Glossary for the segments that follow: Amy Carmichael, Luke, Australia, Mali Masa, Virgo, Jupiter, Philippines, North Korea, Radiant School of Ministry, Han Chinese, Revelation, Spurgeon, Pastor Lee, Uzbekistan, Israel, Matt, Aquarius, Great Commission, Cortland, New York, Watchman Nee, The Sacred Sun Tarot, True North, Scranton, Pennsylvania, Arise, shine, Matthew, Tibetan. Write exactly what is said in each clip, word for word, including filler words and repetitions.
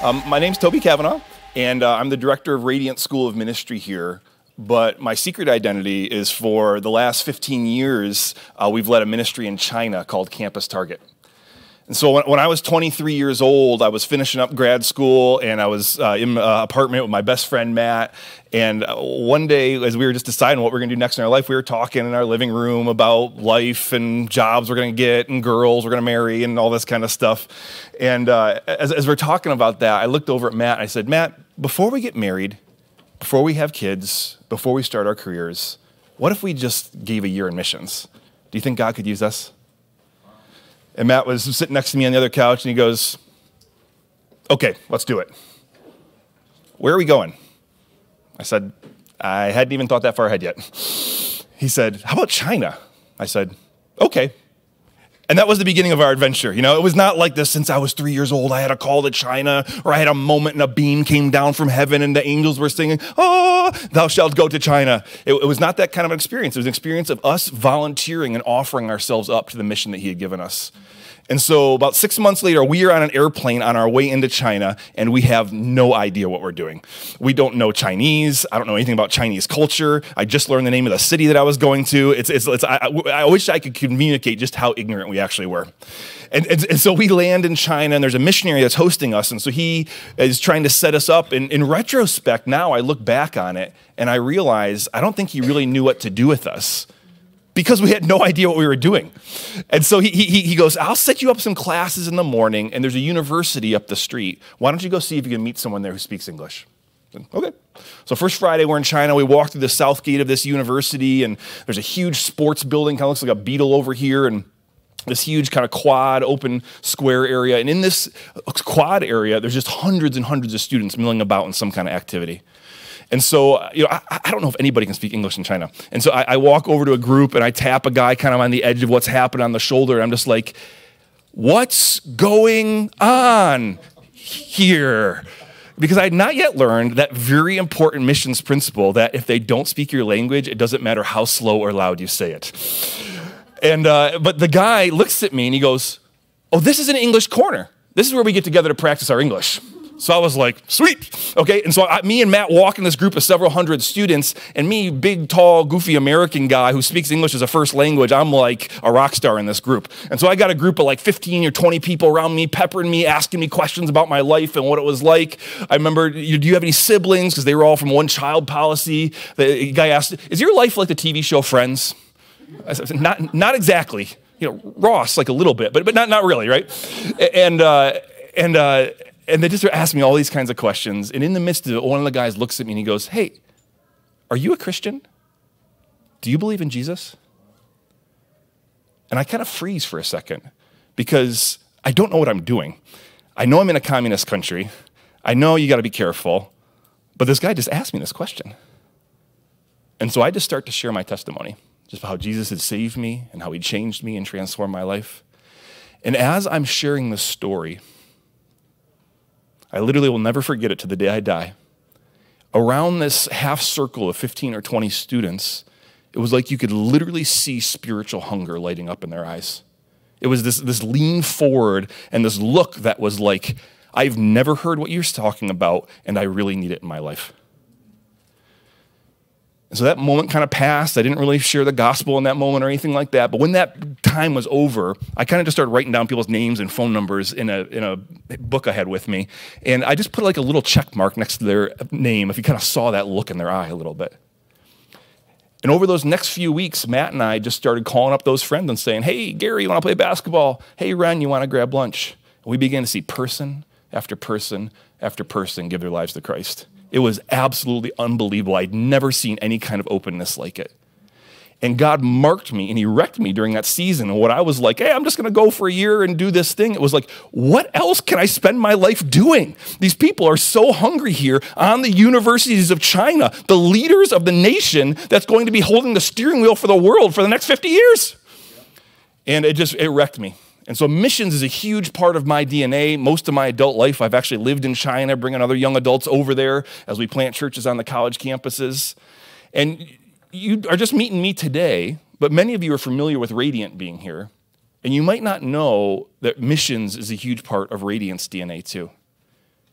Um, my name's Toby Cavanaugh, and uh, I'm the director of Radiant School of Ministry here. But my secret identity is for the last fifteen years, uh, we've led a ministry in China called Campus Target. And so when, when I was twenty-three years old, I was finishing up grad school, and I was uh, in an apartment with my best friend, Matt. And one day, as we were just deciding what we're going to do next in our life, we were talking in our living room about life and jobs we're going to get and girls we're going to marry and all this kind of stuff. And uh, as, as we're talking about that, I looked over at Matt, and I said, Matt, before we get married, before we have kids, before we start our careers, what if we just gave a year in missions? Do you think God could use us? And Matt was sitting next to me on the other couch, and he goes, okay, let's do it. Where are we going? I said, I hadn't even thought that far ahead yet. He said, how about China? I said, okay. And that was the beginning of our adventure. You know, it was not like this since I was three years old. I had a call to China, or I had a moment and a beam came down from heaven and the angels were singing, oh, thou shalt go to China. It, it was not that kind of an experience. It was an experience of us volunteering and offering ourselves up to the mission that he had given us. And so about six months later, we are on an airplane on our way into China, and we have no idea what we're doing. We don't know Chinese. I don't know anything about Chinese culture. I just learned the name of the city that I was going to. It's, it's, it's, I, I wish I could communicate just how ignorant we actually were. And, and, and so we land in China, and there's a missionary that's hosting us, and so he is trying to set us up. And in retrospect, now I look back on it, and I realize I don't think he really knew what to do with us, because we had no idea what we were doing. And so he, he, he goes, I'll set you up some classes in the morning, and there's a university up the street. Why don't you go see if you can meet someone there who speaks English? Said, okay. So first Friday, we're in China. We walk through the south gate of this university, and there's a huge sports building, kind of looks like a Beetle over here, and this huge kind of quad open square area. And in this quad area, there's just hundreds and hundreds of students milling about in some kind of activity. And so, you know, I, I don't know if anybody can speak English in China. And so I, I walk over to a group, and I tap a guy kind of on the edge of what's happened on the shoulder. And I'm just like, what's going on here? Because I had not yet learned that very important missions principle that if they don't speak your language, it doesn't matter how slow or loud you say it. And, uh, but the guy looks at me, and he goes, oh, this is an English corner. This is where we get together to practice our English. So I was like, sweet, okay? And so I, me and Matt walk in this group of several hundred students, and me, big, tall, goofy American guy who speaks English as a first language, I'm like a rock star in this group. And so I got a group of like fifteen or twenty people around me, peppering me, asking me questions about my life and what it was like. I remember, do you have any siblings? Because they were all from one child policy. The guy asked, is your life like the T V show Friends? I said, not, not exactly. You know, Ross, like a little bit, but, but not, not really, right? And, uh, and, uh, And they just asked me all these kinds of questions. And in the midst of it, one of the guys looks at me and he goes, hey, are you a Christian? Do you believe in Jesus? And I kind of freeze for a second because I don't know what I'm doing. I know I'm in a communist country. I know you got to be careful. But this guy just asked me this question. And so I just start to share my testimony, just about how Jesus had saved me and how he changed me and transformed my life. And as I'm sharing this story, I literally will never forget it to the day I die. Around this half circle of fifteen or twenty students, it was like you could literally see spiritual hunger lighting up in their eyes. It was this, this lean forward and this look that was like, I've never heard what you're talking about, and I really need it in my life. And so that moment kind of passed. I didn't really share the gospel in that moment or anything like that. But when that time was over, I kind of just started writing down people's names and phone numbers in a, in a book I had with me. And I just put like a little check mark next to their name if you kind of saw that look in their eye a little bit. And over those next few weeks, Matt and I just started calling up those friends and saying, hey, Gary, you want to play basketball? Hey, Ren, you want to grab lunch? And we began to see person after person after person give their lives to Christ. It was absolutely unbelievable. I'd never seen any kind of openness like it. And God marked me and he wrecked me during that season. And what I was like, hey, I'm just going to go for a year and do this thing. It was like, what else can I spend my life doing? These people are so hungry here on the universities of China, the leaders of the nation that's going to be holding the steering wheel for the world for the next fifty years. And it just, it wrecked me. And so missions is a huge part of my D N A. Most of my adult life, I've actually lived in China, bringing other young adults over there as we plant churches on the college campuses. And you are just meeting me today, but many of you are familiar with Radiant being here. And you might not know that missions is a huge part of Radiant's D N A too.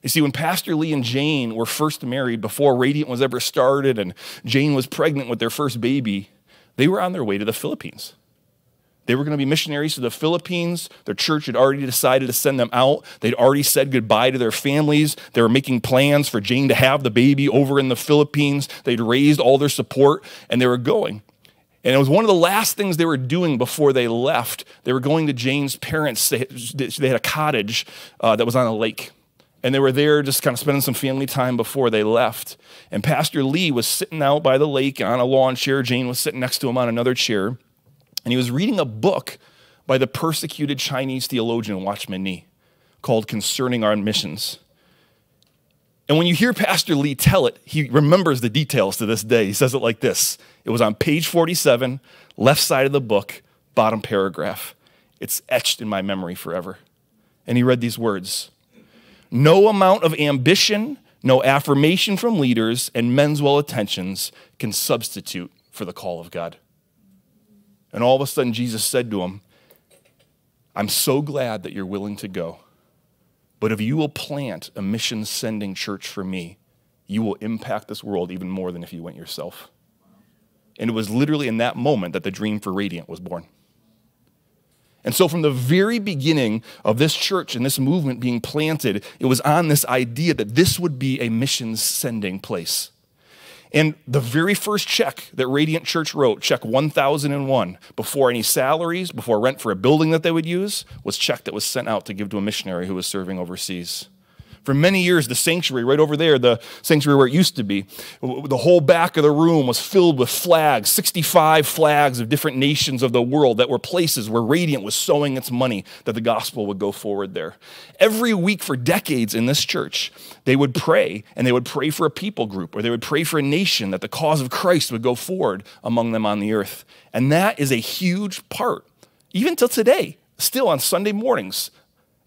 You see, when Pastor Lee and Jane were first married, before Radiant was ever started and Jane was pregnant with their first baby, they were on their way to the Philippines. They were going to be missionaries to the Philippines. Their church had already decided to send them out. They'd already said goodbye to their families. They were making plans for Jane to have the baby over in the Philippines. They'd raised all their support, and they were going. And it was one of the last things they were doing before they left. They were going to Jane's parents. They had a cottage uh, that was on a lake. And they were there just kind of spending some family time before they left. And Pastor Lee was sitting out by the lake on a lawn chair. Jane was sitting next to him on another chair. And he was reading a book by the persecuted Chinese theologian Watchman Nee called Concerning Our Missions. And when you hear Pastor Lee tell it, he remembers the details to this day. He says it like this. It was on page forty-seven, left side of the book, bottom paragraph. It's etched in my memory forever. And he read these words. No amount of ambition, no affirmation from leaders, and men's well intentions can substitute for the call of God. And all of a sudden, Jesus said to him, I'm so glad that you're willing to go. But if you will plant a mission-sending church for me, you will impact this world even more than if you went yourself. And it was literally in that moment that the dream for Radiant was born. And so from the very beginning of this church and this movement being planted, it was on this idea that this would be a mission-sending place. And the very first check that Radiant Church wrote, check one thousand one, before any salaries, before rent for a building that they would use, was check that was sent out to give to a missionary who was serving overseas. For many years, the sanctuary right over there, the sanctuary where it used to be, the whole back of the room was filled with flags, sixty-five flags of different nations of the world that were places where Radiant was sowing its money that the gospel would go forward there. Every week for decades in this church, they would pray, and they would pray for a people group, or they would pray for a nation that the cause of Christ would go forward among them on the earth. And that is a huge part, even till today, still on Sunday mornings.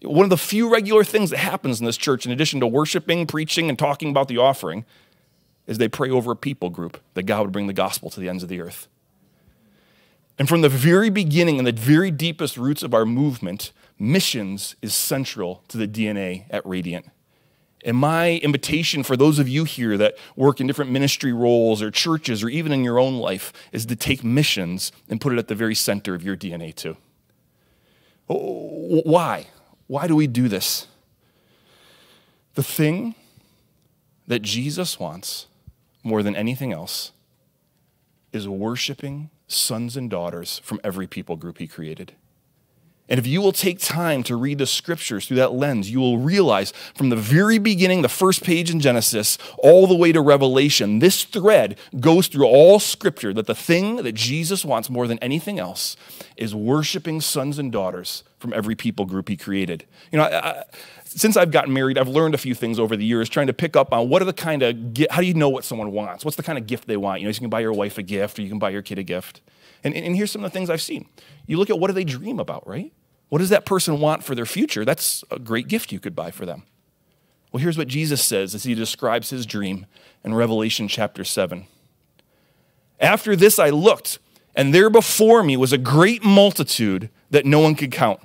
One of the few regular things that happens in this church, in addition to worshiping, preaching, and talking about the offering, is they pray over a people group that God would bring the gospel to the ends of the earth. And from the very beginning and the very deepest roots of our movement, missions is central to the D N A at Radiant. And my invitation for those of you here that work in different ministry roles or churches or even in your own life is to take missions and put it at the very center of your D N A too. Oh, why? Why do we do this? The thing that Jesus wants more than anything else is worshiping sons and daughters from every people group he created. And if you will take time to read the scriptures through that lens, you will realize from the very beginning, the first page in Genesis, all the way to Revelation, this thread goes through all scripture that the thing that Jesus wants more than anything else is worshiping sons and daughters from every people group he created. You know, I, I, since I've gotten married, I've learned a few things over the years, trying to pick up on what are the kind of, how do you know what someone wants? What's the kind of gift they want? You know, you can buy your wife a gift, or you can buy your kid a gift. And, and here's some of the things I've seen. You look at what do they dream about, right? What does that person want for their future? That's a great gift you could buy for them. Well, here's what Jesus says as he describes his dream in Revelation chapter seven. After this I looked, and there before me was a great multitude that no one could count.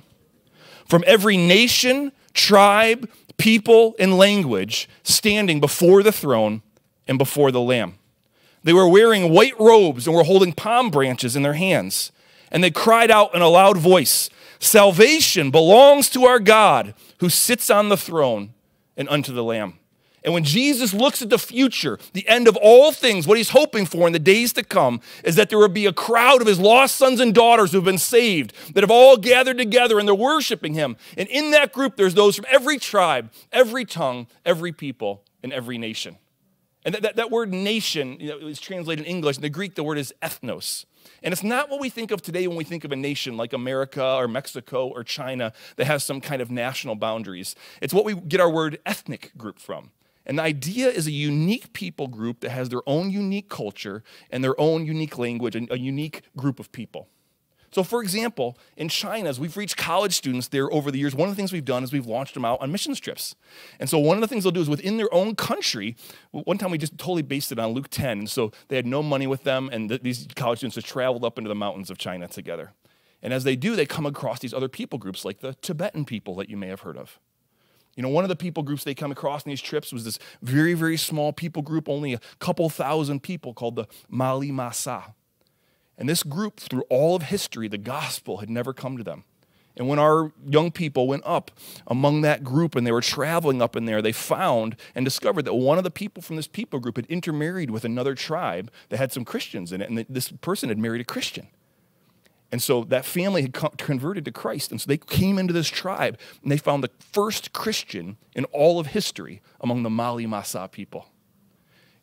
From every nation, tribe, people, and language, standing before the throne and before the Lamb. They were wearing white robes and were holding palm branches in their hands. And they cried out in a loud voice, "Salvation belongs to our God who sits on the throne and unto the Lamb." And when Jesus looks at the future, the end of all things, what he's hoping for in the days to come is that there will be a crowd of his lost sons and daughters who have been saved, that have all gathered together and they're worshiping him. And in that group, there's those from every tribe, every tongue, every people, and every nation. And that, that, that word nation, you know, is translated in English. In the Greek, the word is ethnos. And it's not what we think of today when we think of a nation like America or Mexico or China that has some kind of national boundaries. It's what we get our word ethnic group from. And the idea is a unique people group that has their own unique culture and their own unique language and a unique group of people. So, for example, in China, as we've reached college students there over the years, one of the things we've done is we've launched them out on missions trips. And so one of the things they'll do is within their own country, one time we just totally based it on Luke ten, and so they had no money with them, and th these college students have traveled up into the mountains of China together. And as they do, they come across these other people groups like the Tibetan people that you may have heard of. You know, one of the people groups they come across in these trips was this very, very small people group, only a couple thousand people, called the Mali Masa. And this group, through all of history, the gospel had never come to them. And when our young people went up among that group and they were traveling up in there, they found and discovered that one of the people from this people group had intermarried with another tribe that had some Christians in it, and this person had married a Christian. And so that family had converted to Christ, and so they came into this tribe, and they found the first Christian in all of history among the Mali Masa people.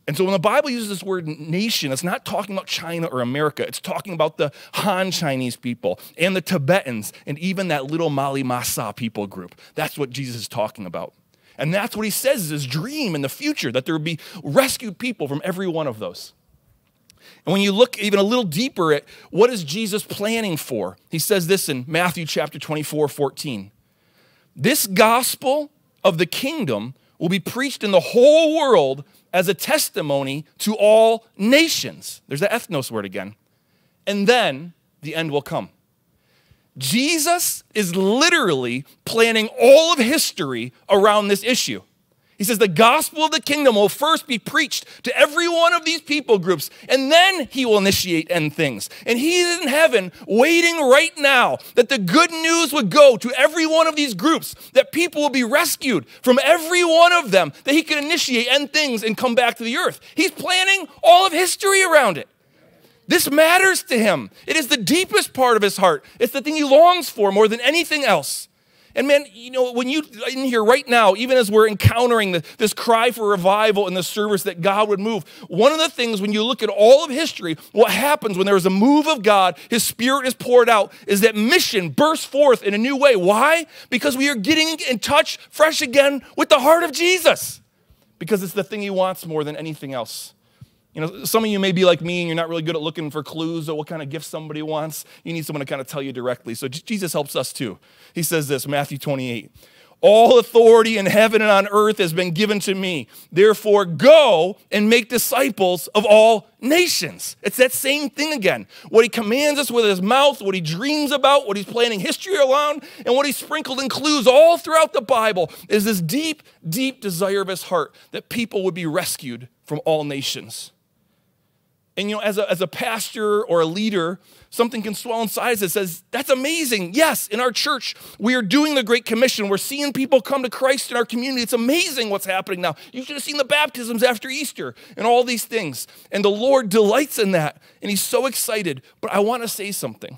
And so when the Bible uses this word nation, it's not talking about China or America. It's talking about the Han Chinese people and the Tibetans and even that little Mali Masa people group. That's what Jesus is talking about. And that's what he says is his dream in the future, that there would be rescued people from every one of those. And when you look even a little deeper at what is Jesus planning for, he says this in Matthew chapter twenty-four, fourteen. This gospel of the kingdom will be preached in the whole world as a testimony to all nations. There's that ethnos word again. And then the end will come. Jesus is literally planning all of history around this issue. He says the gospel of the kingdom will first be preached to every one of these people groups, and then he will initiate end things. And he is in heaven waiting right now that the good news would go to every one of these groups, that people will be rescued from every one of them, that he could initiate end things and come back to the earth. He's planning all of history around it. This matters to him. It is the deepest part of his heart. It's the thing he longs for more than anything else. And man, you know, when you, in here right now, even as we're encountering the, this cry for revival in the service that God would move, one of the things when you look at all of history, what happens when there is a move of God, his spirit is poured out, is that mission bursts forth in a new way. Why? Because we are getting in touch fresh again with the heart of Jesus. Because it's the thing he wants more than anything else. You know, some of you may be like me and you're not really good at looking for clues or what kind of gift somebody wants. You need someone to kind of tell you directly. So Jesus helps us too. He says this, Matthew twenty-eight, all authority in heaven and on earth has been given to me. Therefore, go and make disciples of all nations. It's that same thing again. What he commands us with his mouth, what he dreams about, what he's planning history around, and what he sprinkled in clues all throughout the Bible is this deep, deep desire of his heart that people would be rescued from all nations. And, you know, as a, as a pastor or a leader, something can swell inside that says, that's amazing. Yes, in our church, we are doing the Great Commission. We're seeing people come to Christ in our community. It's amazing what's happening now. You should have seen the baptisms after Easter and all these things. And the Lord delights in that, and he's so excited. But I want to say something.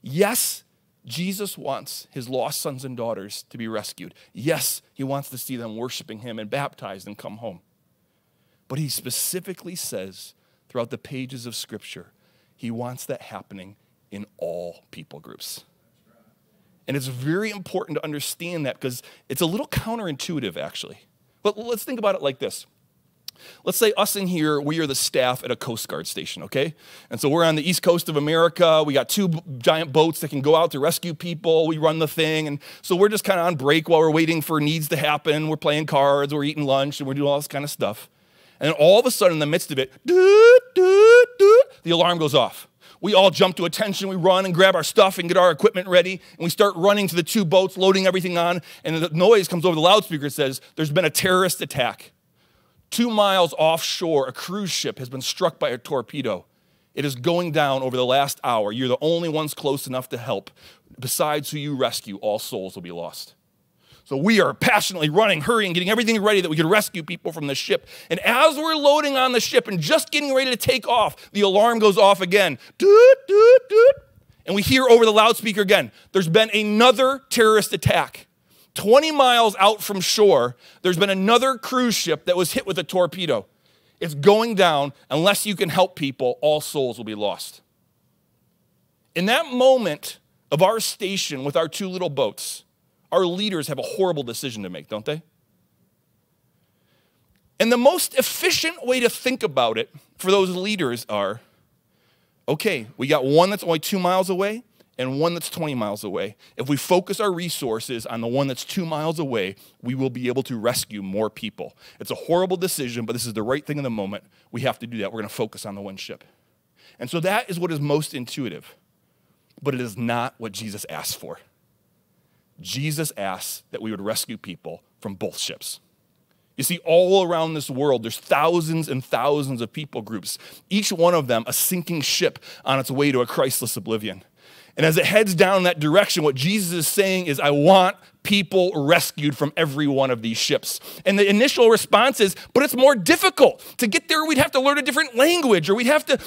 Yes, Jesus wants his lost sons and daughters to be rescued. Yes, he wants to see them worshiping him and baptized and come home. But he specifically says throughout the pages of Scripture, he wants that happening in all people groups. And it's very important to understand that because it's a little counterintuitive, actually. But let's think about it like this. Let's say us in here, we are the staff at a Coast Guard station, okay? And so we're on the East Coast of America. We got two giant boats that can go out to rescue people. We run the thing. And so we're just kind of on break while we're waiting for needs to happen. We're playing cards. We're eating lunch. And we're doing all this kind of stuff. And all of a sudden, in the midst of it, doo, doo, doo, the alarm goes off. We all jump to attention. We run and grab our stuff and get our equipment ready. And we start running to the two boats, loading everything on. And the noise comes over the loudspeaker and says, there's been a terrorist attack. Two miles offshore, a cruise ship has been struck by a torpedo. It is going down over the last hour. You're the only ones close enough to help. Besides who you rescue, all souls will be lost. So we are passionately running, hurrying, getting everything ready that we could rescue people from the ship. And as we're loading on the ship and just getting ready to take off, the alarm goes off again. Doot, doot, doot. And we hear over the loudspeaker again, there's been another terrorist attack. twenty miles out from shore, there's been another cruise ship that was hit with a torpedo. It's going down. Unless you can help people, all souls will be lost. In that moment of our station with our two little boats, our leaders have a horrible decision to make, don't they? And the most efficient way to think about it for those leaders are, okay, we got one that's only two miles away and one that's twenty miles away. If we focus our resources on the one that's two miles away, we will be able to rescue more people. It's a horrible decision, but this is the right thing in the moment. We have to do that. We're going to focus on the one ship. And so that is what is most intuitive, but it is not what Jesus asked for. Jesus asks that we would rescue people from both ships. You see, all around this world, there's thousands and thousands of people groups, each one of them a sinking ship on its way to a Christless oblivion. And as it heads down in that direction, what Jesus is saying is, I want people rescued from every one of these ships. And the initial response is, but it's more difficult. To get there, we'd have to learn a different language, or we'd have to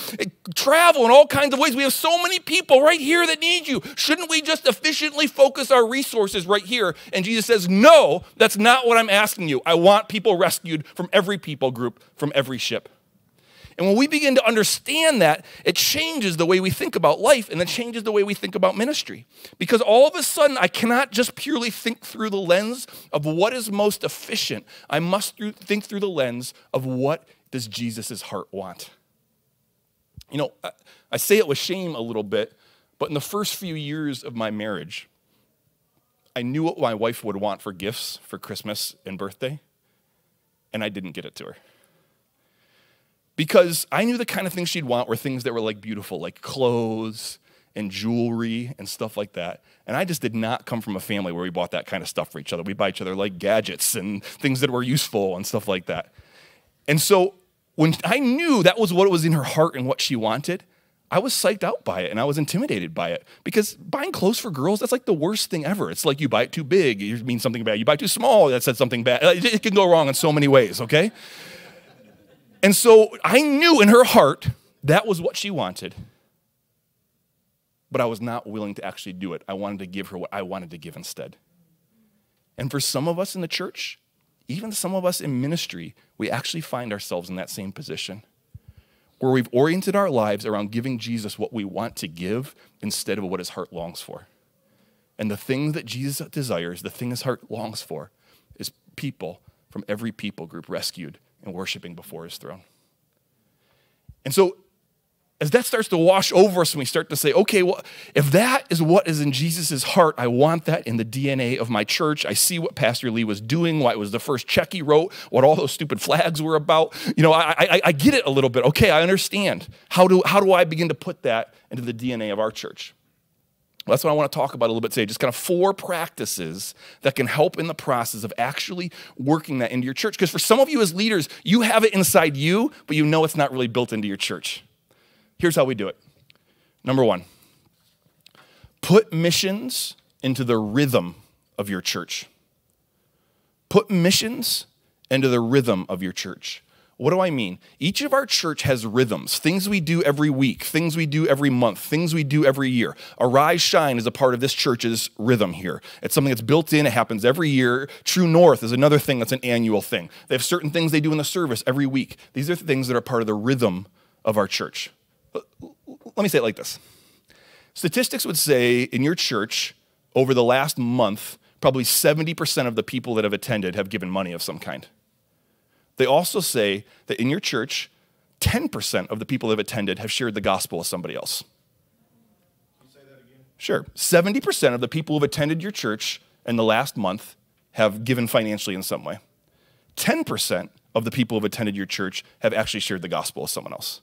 travel in all kinds of ways. We have so many people right here that need you. Shouldn't we just efficiently focus our resources right here? And Jesus says, no, that's not what I'm asking you. I want people rescued from every people group, from every ship. And when we begin to understand that, it changes the way we think about life, and it changes the way we think about ministry. Because all of a sudden, I cannot just purely think through the lens of what is most efficient. I must think through the lens of what does Jesus' heart want. You know, I say it with shame a little bit, but in the first few years of my marriage, I knew what my wife would want for gifts for Christmas and birthday, and I didn't get it to her. Because I knew the kind of things she'd want were things that were like beautiful, like clothes and jewelry and stuff like that. And I just did not come from a family where we bought that kind of stuff for each other. We buy each other like gadgets and things that were useful and stuff like that. And so when I knew that was what was in her heart and what she wanted, I was psyched out by it and I was intimidated by it. Because buying clothes for girls, that's like the worst thing ever. It's like you buy it too big, it means something bad. You buy it too small, that said something bad. It can go wrong in so many ways, okay? And so I knew in her heart that was what she wanted, but I was not willing to actually do it. I wanted to give her what I wanted to give instead. And for some of us in the church, even some of us in ministry, we actually find ourselves in that same position where we've oriented our lives around giving Jesus what we want to give instead of what his heart longs for. And the thing that Jesus desires, the thing his heart longs for, is people from every people group rescued and worshiping before his throne. And so as that starts to wash over us and we start to say, okay, well, if that is what is in Jesus' heart, I want that in the D N A of my church. I see what Pastor Lee was doing, why it was the first check he wrote, what all those stupid flags were about. You know, I, I, I get it a little bit. Okay, I understand. How do, how do I begin to put that into the D N A of our church? Well, that's what I want to talk about a little bit today, just kind of four practices that can help in the process of actually working that into your church. Because for some of you as leaders, you have it inside you, but you know it's not really built into your church. Here's how we do it. Number one, put missions into the rhythm of your church. Put missions into the rhythm of your church. What do I mean? Each of our church has rhythms, things we do every week, things we do every month, things we do every year. Arise, Shine is a part of this church's rhythm here. It's something that's built in. It happens every year. True North is another thing that's an annual thing. They have certain things they do in the service every week. These are things that are part of the rhythm of our church. Let me say it like this. Statistics would say in your church over the last month, probably seventy percent of the people that have attended have given money of some kind. They also say that in your church, ten percent of the people that have attended have shared the gospel with somebody else. Can you say that again? Sure. seventy percent of the people who have attended your church in the last month have given financially in some way. ten percent of the people who have attended your church have actually shared the gospel with someone else.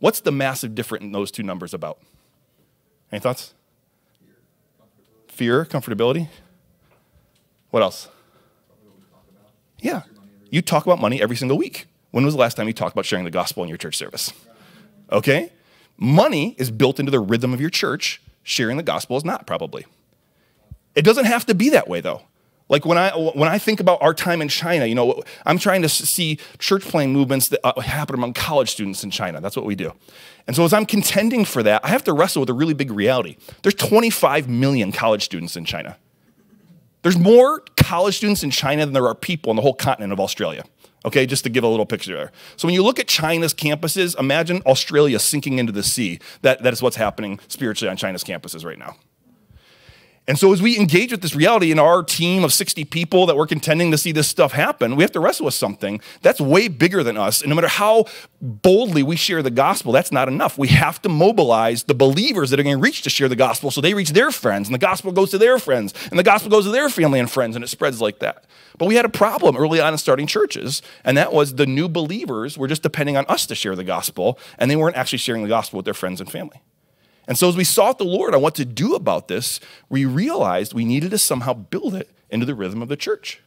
What's the massive difference in those two numbers about? Any thoughts? Fear, comfortability. What else? Yeah. You talk about money every single week. When was the last time you talked about sharing the gospel in your church service? Okay? Money is built into the rhythm of your church. Sharing the gospel is not, probably. It doesn't have to be that way, though. Like when I, when I think about our time in China, you know, I'm trying to see church planting movements that uh, happen among college students in China. That's what we do. And so as I'm contending for that, I have to wrestle with a really big reality. There's twenty-five million college students in China. There's more college students in China than there are people in the whole continent of Australia, okay, just to give a little picture there. So when you look at China's campuses, imagine Australia sinking into the sea. That, that is what's happening spiritually on China's campuses right now. And so as we engage with this reality in our team of sixty people that we're contending to see this stuff happen, we have to wrestle with something that's way bigger than us. And no matter how boldly we share the gospel, that's not enough. We have to mobilize the believers that are going to reach to share the gospel so they reach their friends, and the gospel goes to their friends, and the gospel goes to their family and friends, and it spreads like that. But we had a problem early on in starting churches, and that was the new believers were just depending on us to share the gospel, and they weren't actually sharing the gospel with their friends and family. And so as we sought the Lord on what to do about this, we realized we needed to somehow build it into the rhythm of the church.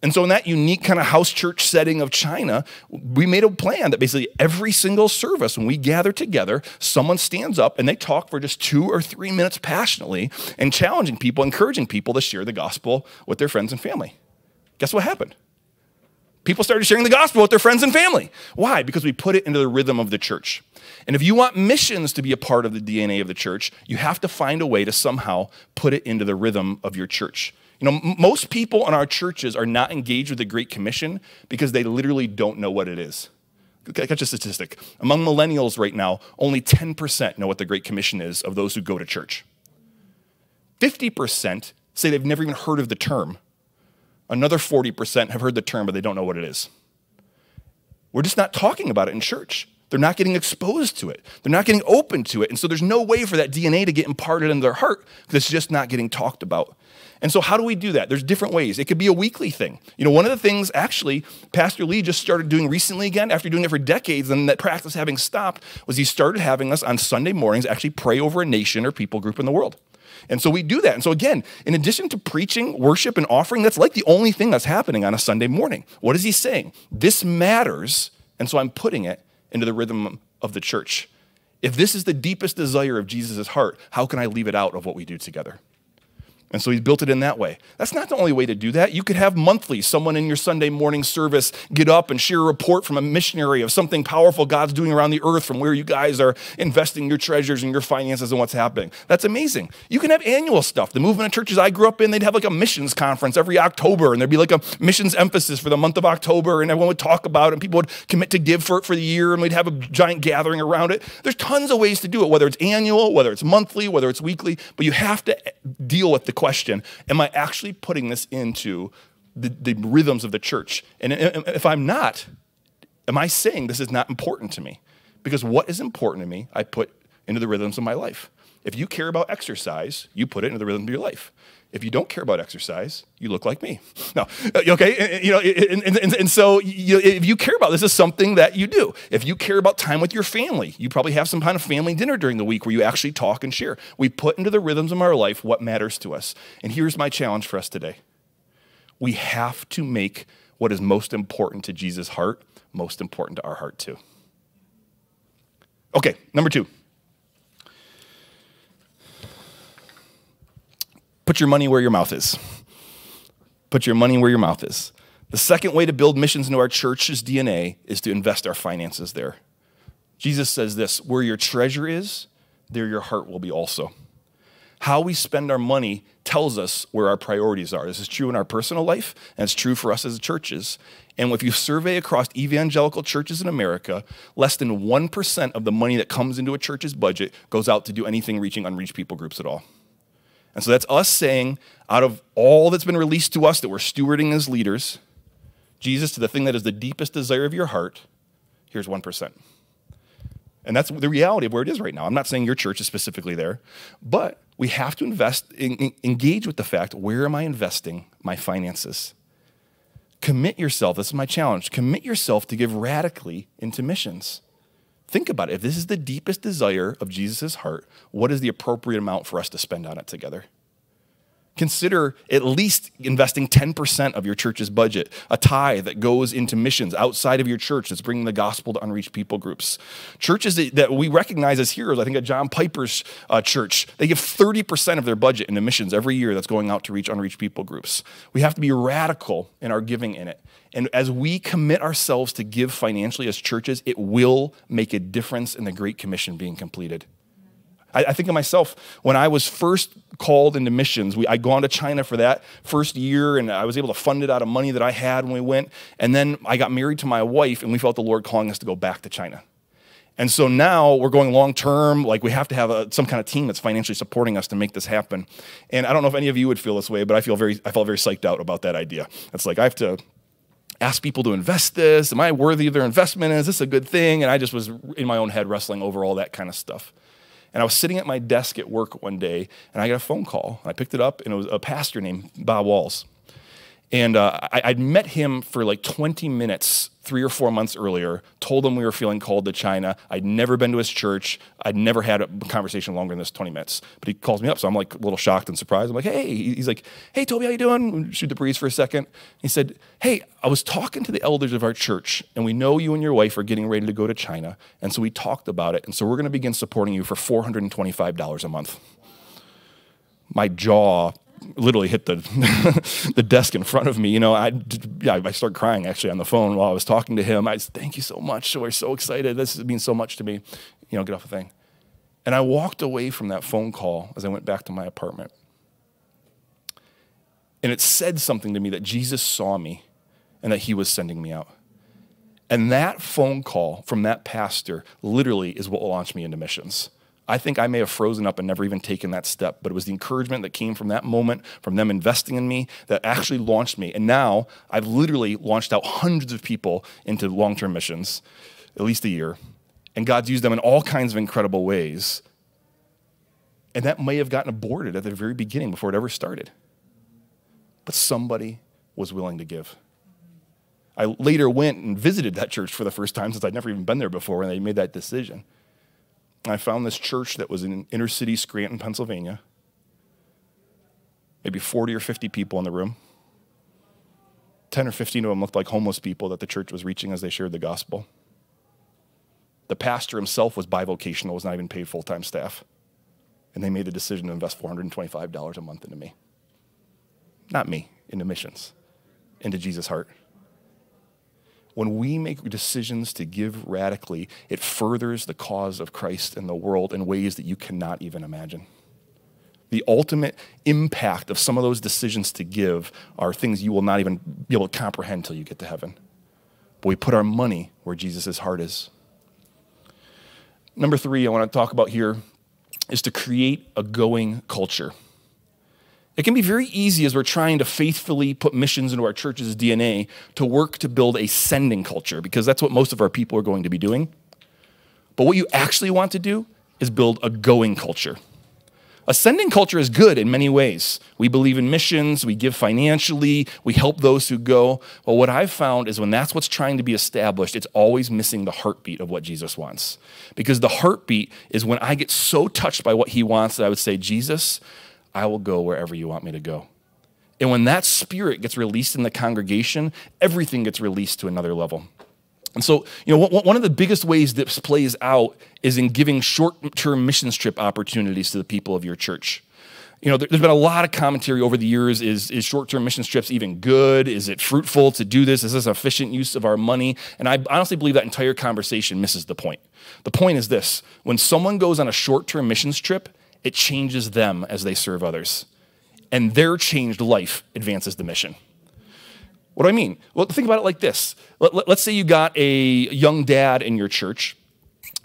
And so in that unique kind of house church setting of China, we made a plan that basically every single service, when we gather together, someone stands up and they talk for just two or three minutes passionately and challenging people, encouraging people to share the gospel with their friends and family. Guess what happened? People started sharing the gospel with their friends and family. Why? Because we put it into the rhythm of the church. And if you want missions to be a part of the D N A of the church, you have to find a way to somehow put it into the rhythm of your church. You know, most people in our churches are not engaged with the Great Commission because they literally don't know what it is. Catch a statistic. Among millennials right now, only ten percent know what the Great Commission is of those who go to church. fifty percent say they've never even heard of the term. Another forty percent have heard the term, but they don't know what it is. We're just not talking about it in church. They're not getting exposed to it. They're not getting open to it. And so there's no way for that D N A to get imparted into their heart because it's just not getting talked about. And so how do we do that? There's different ways. It could be a weekly thing. You know, one of the things actually Pastor Lee just started doing recently again, after doing it for decades and that practice having stopped, was he started having us on Sunday mornings actually pray over a nation or people group in the world. And so we do that. And so again, in addition to preaching, worship, and offering, that's like the only thing that's happening on a Sunday morning. What is he saying? This matters, and so I'm putting it into the rhythm of the church. If this is the deepest desire of Jesus' heart, how can I leave it out of what we do together? And so he's built it in that way. That's not the only way to do that. You could have monthly someone in your Sunday morning service get up and share a report from a missionary of something powerful God's doing around the earth from where you guys are investing your treasures and your finances and what's happening. That's amazing. You can have annual stuff. The movement of churches I grew up in, they'd have like a missions conference every October, and there'd be like a missions emphasis for the month of October, and everyone would talk about it, and people would commit to give for it for the year, and we'd have a giant gathering around it. There's tons of ways to do it, whether it's annual, whether it's monthly, whether it's weekly, but you have to deal with the question, am I actually putting this into the, the rhythms of the church? And if I'm not, am I saying this is not important to me? Because what is important to me, I put into the rhythms of my life. If you care about exercise, you put it into the rhythm of your life. If you don't care about exercise, you look like me. No, okay, and, you know, and, and, and so you, if you care about this, is something that you do. If you care about time with your family, you probably have some kind of family dinner during the week where you actually talk and share. We put into the rhythms of our life what matters to us. And here's my challenge for us today. We have to make what is most important to Jesus' heart most important to our heart too. Okay, number two. Put your money where your mouth is. Put your money where your mouth is. The second way to build missions into our church's D N A is to invest our finances there. Jesus says this, where your treasure is, there your heart will be also. How we spend our money tells us where our priorities are. This is true in our personal life, and it's true for us as churches. And if you survey across evangelical churches in America, less than one percent of the money that comes into a church's budget goes out to do anything reaching unreached people groups at all. And so that's us saying, out of all that's been released to us that we're stewarding as leaders, Jesus, to the thing that is the deepest desire of your heart, here's one percent. And that's the reality of where it is right now. I'm not saying your church is specifically there, but we have to invest, in, engage with the fact, where am I investing my finances? Commit yourself, this is my challenge, commit yourself to give radically into missions. Think about it. If this is the deepest desire of Jesus' heart, what is the appropriate amount for us to spend on it together? Consider at least investing ten percent of your church's budget, a tithe that goes into missions outside of your church that's bringing the gospel to unreached people groups. Churches that we recognize as heroes, I think at John Piper's uh, church, they give thirty percent of their budget into missions every year that's going out to reach unreached people groups. We have to be radical in our giving in it. And as we commit ourselves to give financially as churches, it will make a difference in the Great Commission being completed. I, I think of myself, when I was first called into missions, we, I'd gone to China for that first year, and I was able to fund it out of money that I had when we went. And then I got married to my wife, and we felt the Lord calling us to go back to China. And so now we're going long-term, like we have to have a, some kind of team that's financially supporting us to make this happen. And I don't know if any of you would feel this way, but I, feel very, I felt very psyched out about that idea. It's like, I have to ask people to invest this. Am I worthy of their investment? Is this a good thing? And I just was in my own head wrestling over all that kind of stuff. And I was sitting at my desk at work one day, and I got a phone call. I picked it up, and it was a pastor named Bob Walls. And uh, I, I'd met him for like twenty minutes three or four months earlier, told him we were feeling called to China. I'd never been to his church. I'd never had a conversation longer than this twenty minutes. But he calls me up, so I'm like a little shocked and surprised. I'm like, hey. He's like, hey, Toby, how you doing? Shoot the breeze for a second. He said, hey, I was talking to the elders of our church, and we know you and your wife are getting ready to go to China, and so we talked about it, and so we're going to begin supporting you for four hundred twenty-five dollars a month. My jaw literally hit the the desk in front of me. You know, I yeah, I started crying actually on the phone while I was talking to him. I said, thank you so much. We're so excited. This means so much to me. You know, get off the thing. And I walked away from that phone call as I went back to my apartment. And it said something to me that Jesus saw me and that he was sending me out. And that phone call from that pastor literally is what launched me into missions. I think I may have frozen up and never even taken that step, but it was the encouragement that came from that moment, from them investing in me, that actually launched me. And now I've literally launched out hundreds of people into long-term missions, at least a year, and God's used them in all kinds of incredible ways. And that may have gotten aborted at the very beginning before it ever started. But somebody was willing to give. I later went and visited that church for the first time since I'd never even been there before, and they made that decision. I found this church that was in inner city Scranton, Pennsylvania. Maybe forty or fifty people in the room. ten or fifteen of them looked like homeless people that the church was reaching as they shared the gospel. The pastor himself was bivocational, was not even paid full-time staff. And they made the decision to invest four hundred twenty-five dollars a month into me. Not me, into missions, into Jesus' heart. When we make decisions to give radically, it furthers the cause of Christ in the world in ways that you cannot even imagine. The ultimate impact of some of those decisions to give are things you will not even be able to comprehend until you get to heaven. But we put our money where Jesus' heart is. Number three I want to talk about here is to create a going culture. It can be very easy as we're trying to faithfully put missions into our church's D N A to work to build a sending culture, because that's what most of our people are going to be doing. But what you actually want to do is build a going culture. A sending culture is good in many ways. We believe in missions, we give financially, we help those who go. But what I've found is when that's what's trying to be established, it's always missing the heartbeat of what Jesus wants. Because the heartbeat is when I get so touched by what he wants that I would say, Jesus, I will go wherever you want me to go. And when that spirit gets released in the congregation, everything gets released to another level. And so, you know, one of the biggest ways this plays out is in giving short-term missions trip opportunities to the people of your church. You know, there's been a lot of commentary over the years. Is, is short-term mission trips even good? Is it fruitful to do this? Is this an efficient use of our money? And I honestly believe that entire conversation misses the point. The point is this. When someone goes on a short-term missions trip, it changes them as they serve others. And their changed life advances the mission. What do I mean? Well, think about it like this. Let, let, let's say you got a young dad in your church,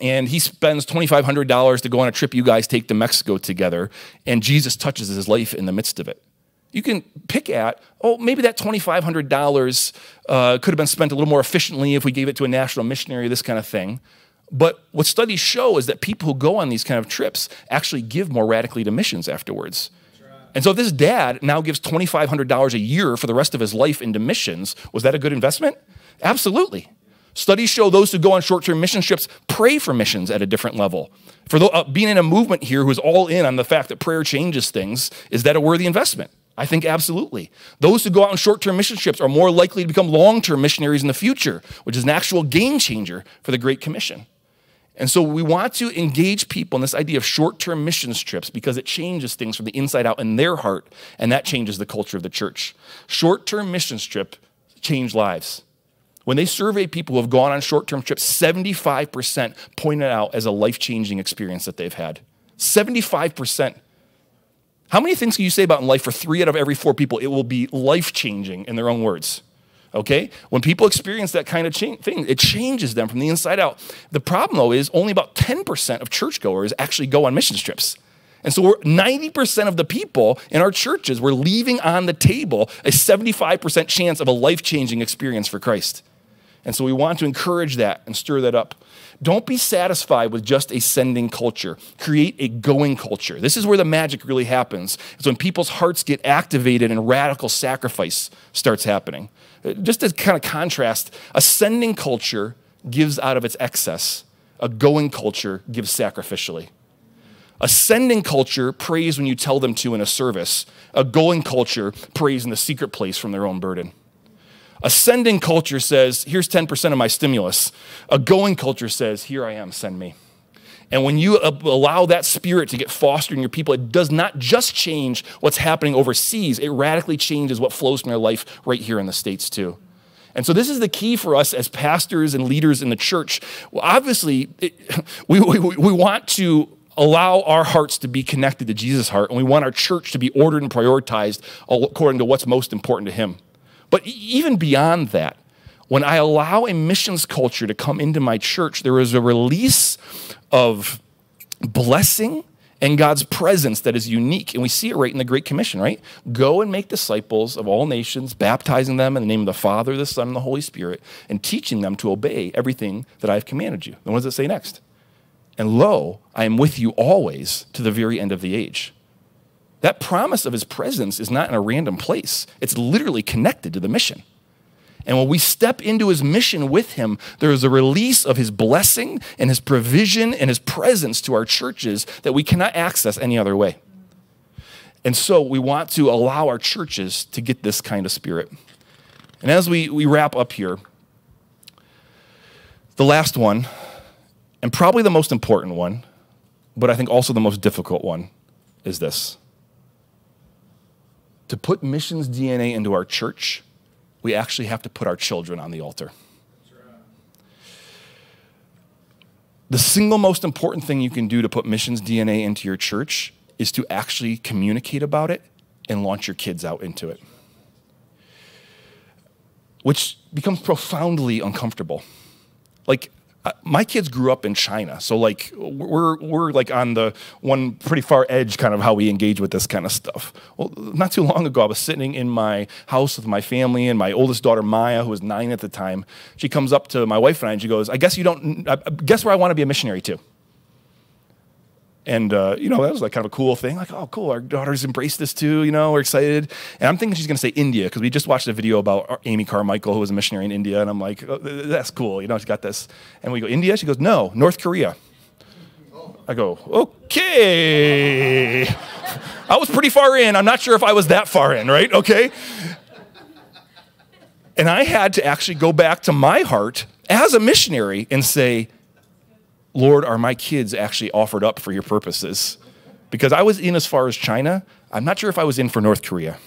and he spends twenty-five hundred dollars to go on a trip you guys take to Mexico together, and Jesus touches his life in the midst of it. You can pick at, oh, maybe that twenty-five hundred dollars uh, could have been spent a little more efficiently if we gave it to a national missionary, this kind of thing. But what studies show is that people who go on these kind of trips actually give more radically to missions afterwards. Right. And so if this dad now gives twenty-five hundred dollars a year for the rest of his life into missions, was that a good investment? Absolutely. Studies show those who go on short-term mission trips pray for missions at a different level. For the, uh, being in a movement here who's all in on the fact that prayer changes things, is that a worthy investment? I think absolutely. Those who go out on short-term mission trips are more likely to become long-term missionaries in the future, which is an actual game changer for the Great Commission. And so we want to engage people in this idea of short-term missions trips because it changes things from the inside out in their heart, and that changes the culture of the church. Short-term missions trips change lives. When they survey people who have gone on short-term trips, seventy-five percent point it out as a life-changing experience that they've had. seventy-five percent. How many things can you say about in life for three out of every four people? It will be life-changing in their own words. Okay? When people experience that kind of change thing, it changes them from the inside out. The problem, though, is only about ten percent of churchgoers actually go on missions trips. And so we're ninety percent of the people in our churches, we're leaving on the table a seventy-five percent chance of a life-changing experience for Christ. And so we want to encourage that and stir that up. Don't be satisfied with just a sending culture. Create a going culture. This is where the magic really happens. It's when people's hearts get activated and radical sacrifice starts happening. Just to kind of contrast, a sending culture gives out of its excess. A going culture gives sacrificially. A sending culture prays when you tell them to in a service. A going culture prays in the secret place from their own burden. A sending culture says, here's ten percent of my stimulus. A going culture says, here I am, send me. And when you allow that spirit to get fostered in your people, it does not just change what's happening overseas. It radically changes what flows from their life right here in the States too. And so this is the key for us as pastors and leaders in the church. Well, obviously, it, we, we, we want to allow our hearts to be connected to Jesus' heart, and we want our church to be ordered and prioritized according to what's most important to him. But even beyond that, when I allow a missions culture to come into my church, there is a release of blessing and God's presence that is unique. And we see it right in the Great Commission, right? Go and make disciples of all nations, baptizing them in the name of the Father, the Son, and the Holy Spirit, and teaching them to obey everything that I have commanded you. And what does it say next? And lo, I am with you always to the very end of the age. That promise of his presence is not in a random place. It's literally connected to the mission. And when we step into his mission with him, there is a release of his blessing and his provision and his presence to our churches that we cannot access any other way. And so we want to allow our churches to get this kind of spirit. And as we, we wrap up here, the last one, and probably the most important one, but I think also the most difficult one, is this. To put missions D N A into our church, we actually have to put our children on the altar. The single most important thing you can do to put missions D N A into your church is to actually communicate about it and launch your kids out into it, which becomes profoundly uncomfortable. Like, my kids grew up in China, so like we're, we're like on the one pretty far edge kind of how we engage with this kind of stuff. Well, not too long ago, I was sitting in my house with my family, and my oldest daughter, Maya, who was nine at the time, she comes up to my wife and I, and she goes, I guess you don't, I guess where I want to be a missionary to. And, uh, you know, that was like kind of a cool thing. Like, oh, cool, our daughter's embraced this too, you know, we're excited. And I'm thinking she's going to say India, because we just watched a video about Amy Carmichael, who was a missionary in India. And I'm like, oh, that's cool, you know, she's got this. And we go, India? She goes, no, North Korea. I go, okay. I was pretty far in. I'm not sure if I was that far in, right? Okay. And I had to actually go back to my heart as a missionary and say, Lord, are my kids actually offered up for your purposes? Because I was in as far as China. I'm not sure if I was in for North Korea.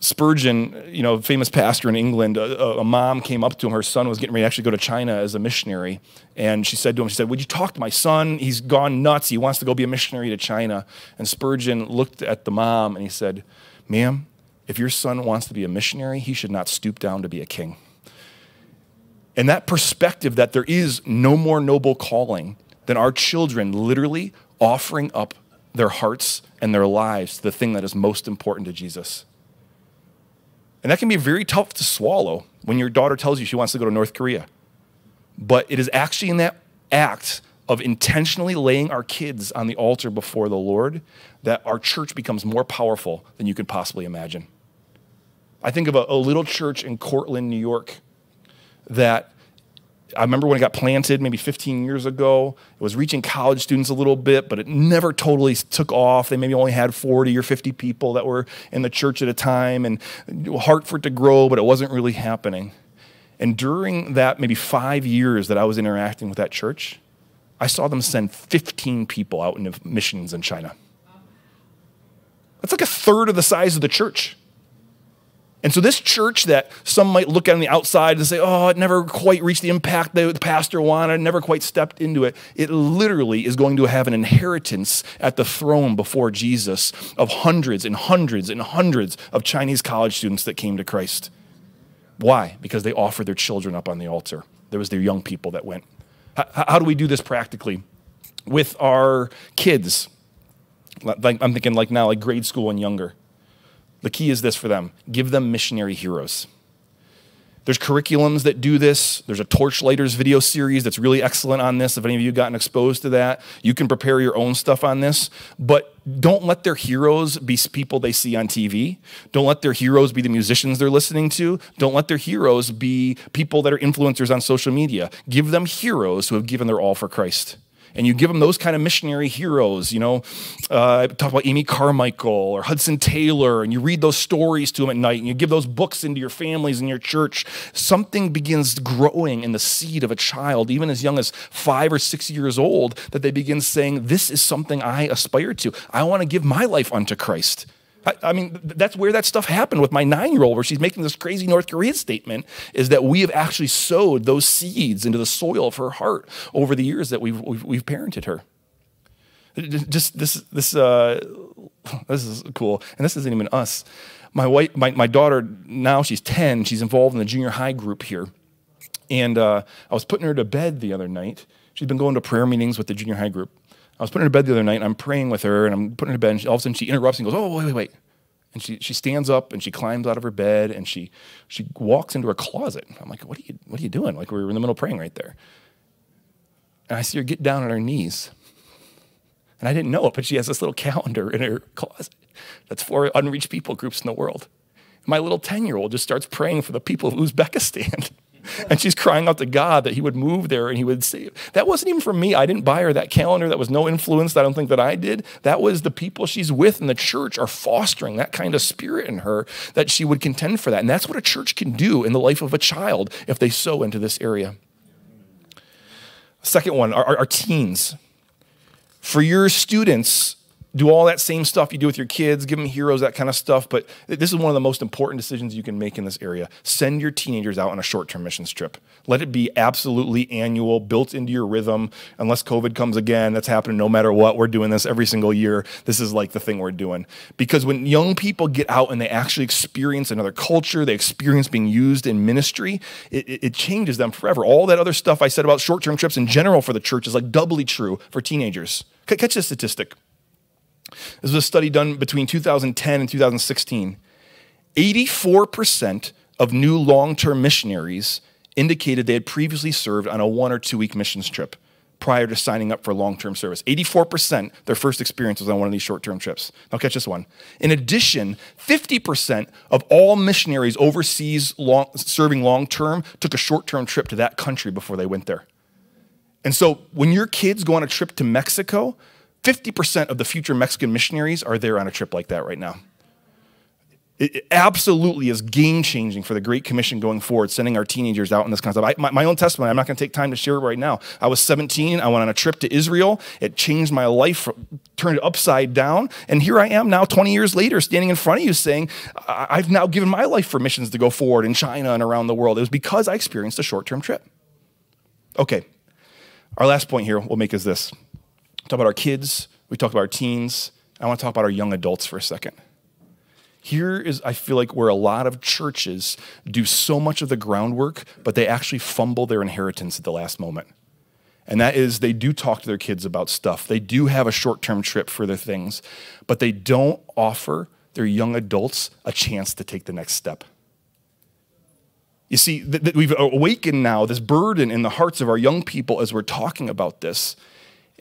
Spurgeon, you know, famous pastor in England, a, a mom came up to him. Her son was getting ready to actually go to China as a missionary. And she said to him, she said, would you talk to my son? He's gone nuts. He wants to go be a missionary to China. And Spurgeon looked at the mom and he said, ma'am, if your son wants to be a missionary, he should not stoop down to be a king. And that perspective that there is no more noble calling than our children literally offering up their hearts and their lives to the thing that is most important to Jesus. And that can be very tough to swallow when your daughter tells you she wants to go to North Korea. But it is actually in that act of intentionally laying our kids on the altar before the Lord that our church becomes more powerful than you could possibly imagine. I think of a, a little church in Cortland, New York, that I remember when it got planted maybe fifteen years ago. It was reaching college students a little bit, but it never totally took off. They maybe only had forty or fifty people that were in the church at a time, and hard for it to grow, but it wasn't really happening. And during that maybe five years that I was interacting with that church, I saw them send fifteen people out into missions in China. That's like a third of the size of the church. And so this church that some might look at on the outside and say, oh, it never quite reached the impact that the pastor wanted, never quite stepped into it, it literally is going to have an inheritance at the throne before Jesus of hundreds and hundreds and hundreds of Chinese college students that came to Christ. Why? Because they offered their children up on the altar. There was their young people that went. How, how do we do this practically? With our kids. Like, I'm thinking like now, like grade school and younger. The key is this for them. Give them missionary heroes. There's curriculums that do this. There's a Torchlighters video series that's really excellent on this. If any of you have gotten exposed to that, you can prepare your own stuff on this. But don't let their heroes be people they see on T V. Don't let their heroes be the musicians they're listening to. Don't let their heroes be people that are influencers on social media. Give them heroes who have given their all for Christ. And you give them those kind of missionary heroes, you know, uh, talk about Amy Carmichael or Hudson Taylor, and you read those stories to them at night, and you give those books into your families and your church. Something begins growing in the seed of a child, even as young as five or six years old, that they begin saying, this is something I aspire to. I want to give my life unto Christ. I, I mean, that's where that stuff happened with my nine-year-old, where she's making this crazy North Korea statement, is that we have actually sowed those seeds into the soil of her heart over the years that we've, we've, we've parented her. Just this, this, uh, this is cool. And this isn't even us. My wife, my, my daughter, now she's ten. She's involved in the junior high group here. And uh, I was putting her to bed the other night. She's been going to prayer meetings with the junior high group. I was putting her to bed the other night, and I'm praying with her, and I'm putting her to bed, and she, all of a sudden she interrupts and goes, oh, wait, wait, wait. And she, she stands up, and she climbs out of her bed, and she, she walks into her closet. I'm like, what are you, what are you doing? Like, we were in the middle of praying right there. And I see her get down on her knees. And I didn't know it, but she has this little calendar in her closet that's for unreached people groups in the world. And my little ten-year-old just starts praying for the people of Uzbekistan. And she's crying out to God that he would move there and he would save. That wasn't even from me. I didn't buy her that calendar. That was no influence. I don't think that I did. That was the people she's with in the church are fostering that kind of spirit in her that she would contend for that. And that's what a church can do in the life of a child if they sow into this area. Second one, our, our teens. For your students, do all that same stuff you do with your kids, give them heroes, that kind of stuff. But this is one of the most important decisions you can make in this area. Send your teenagers out on a short-term missions trip. Let it be absolutely annual, built into your rhythm. Unless COVID comes again, that's happening no matter what. We're doing this every single year. This is like the thing we're doing. Because when young people get out and they actually experience another culture, they experience being used in ministry, it, it, it changes them forever. All that other stuff I said about short-term trips in general for the church is like doubly true for teenagers. Catch this statistic. This was a study done between two thousand ten and two thousand sixteen. eighty-four percent of new long-term missionaries indicated they had previously served on a one or two-week missions trip prior to signing up for long-term service. eighty-four percent, their first experience was on one of these short-term trips. Now catch this one. In addition, fifty percent of all missionaries overseas long, serving long-term took a short-term trip to that country before they went there. And so when your kids go on a trip to Mexico, fifty percent of the future Mexican missionaries are there on a trip like that right now. It absolutely is game-changing for the Great Commission going forward, sending our teenagers out in this concept. I, my, my own testimony, I'm not going to take time to share it right now. I was seventeen. I went on a trip to Israel. It changed my life, turned it upside down. And here I am now, twenty years later, standing in front of you saying, I've now given my life for missions to go forward in China and around the world. It was because I experienced a short-term trip. Okay, our last point here we'll make is this. Talk about our kids, we talked about our teens. I want to talk about our young adults for a second. Here is, I feel like, where a lot of churches do so much of the groundwork, but they actually fumble their inheritance at the last moment. And that is, they do talk to their kids about stuff. They do have a short-term trip for their things, but they don't offer their young adults a chance to take the next step. You see, that we've awakened now this burden in the hearts of our young people as we're talking about this.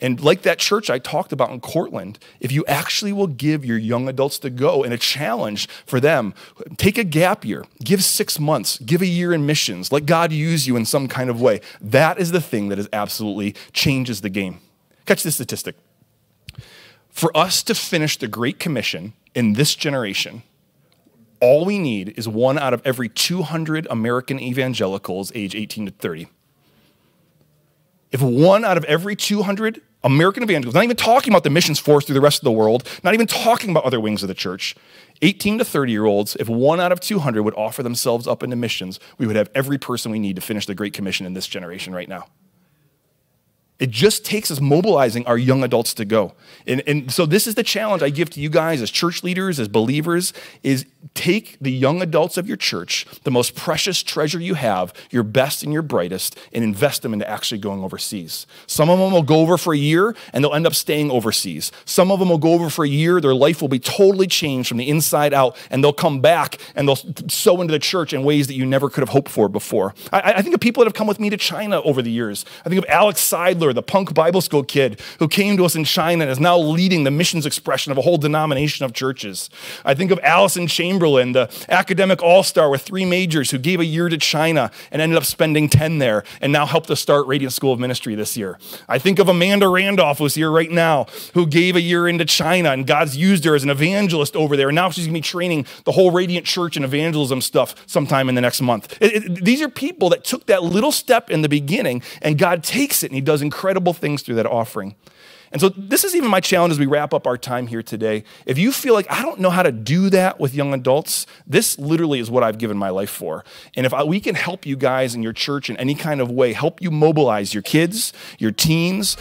And like that church I talked about in Cortland, if you actually will give your young adults to go and a challenge for them, take a gap year, give six months, give a year in missions, let God use you in some kind of way. That is the thing that is absolutely changes the game. Catch this statistic. For us to finish the Great Commission in this generation, all we need is one out of every two hundred American evangelicals age eighteen to thirty. If one out of every two hundred American evangelicals, not even talking about the missions force through the rest of the world, not even talking about other wings of the church, eighteen to thirty-year-olds, if one out of two hundred would offer themselves up into missions, we would have every person we need to finish the Great Commission in this generation right now. It just takes us mobilizing our young adults to go. And, and so this is the challenge I give to you guys as church leaders, as believers, is take the young adults of your church, the most precious treasure you have, your best and your brightest, and invest them into actually going overseas. Some of them will go over for a year, and they'll end up staying overseas. Some of them will go over for a year, their life will be totally changed from the inside out, and they'll come back, and they'll sow into the church in ways that you never could have hoped for before. I, I think of people that have come with me to China over the years. I think of Alex Seidler, the punk Bible school kid who came to us in China and is now leading the missions expression of a whole denomination of churches. I think of Allison Chamberlain, the academic all-star with three majors who gave a year to China and ended up spending ten there and now helped us start Radiant School of Ministry this year. I think of Amanda Randolph, who's here right now, who gave a year into China and God's used her as an evangelist over there. And now she's gonna be training the whole Radiant Church and evangelism stuff sometime in the next month. It, it, these are people that took that little step in the beginning and God takes it and he does incredible things through that offering. And so this is even my challenge as we wrap up our time here today. If you feel like, I don't know how to do that with young adults, this literally is what I've given my life for. And if I, we can help you guys in your church in any kind of way, help you mobilize your kids, your teens.